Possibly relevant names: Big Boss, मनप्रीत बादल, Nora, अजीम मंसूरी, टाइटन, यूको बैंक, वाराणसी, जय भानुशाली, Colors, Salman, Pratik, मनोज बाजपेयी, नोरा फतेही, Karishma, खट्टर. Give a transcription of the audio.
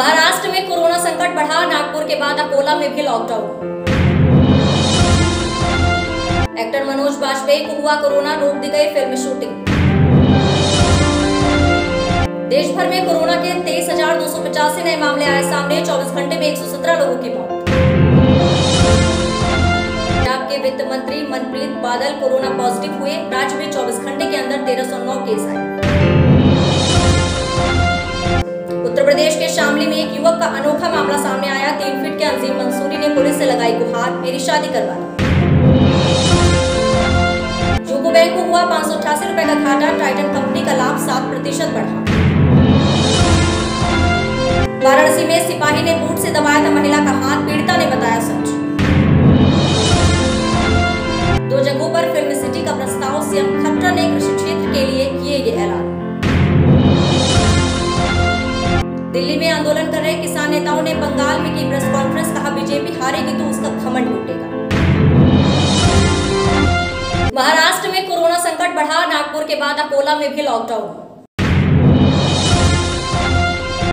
महाराष्ट्र में कोरोना संकट बढ़ा, नागपुर के बाद अकोला में भी लॉकडाउन। एक्टर मनोज बाजपेयी को हुआ कोरोना, रोक दी गई फिल्म शूटिंग। देश भर में कोरोना के 23,285 नए मामले आए सामने, 24 घंटे में 117 लोगों की मौत। पंजाब के वित्त मंत्री मनप्रीत बादल कोरोना पॉजिटिव हुए, राज्य में 24 घंटे के अंदर 1309 केस आए। उत्तर प्रदेश के शामली में एक युवक का अनोखा मामला सामने आया, 3 फीट के अजीम मंसूरी ने पुलिस से लगाई गुहार, मेरी शादी करवा दो। यूको बैंक को हुआ 588 रुपए का घाटा, टाइटन कंपनी का लाभ 7% बढ़ा। वाराणसी में सिपाही ने बूट से दबाया था महिला का हाथ, पीड़िता ने बताया सच। 2 जगहों पर फिल्म सिटी का प्रस्ताव, सीएम खट्टर ने कृषि क्षेत्र के लिए किए ये ऐलान। दिल्ली में आंदोलन कर रहे किसान नेताओं ने बंगाल में की प्रेस कॉन्फ्रेंस, कहा बीजेपी हारेगी तो उसका घमंड टूटेगा। महाराष्ट्र में कोरोना संकट बढ़ा, नागपुर के बाद अकोला में भी लॉकडाउन।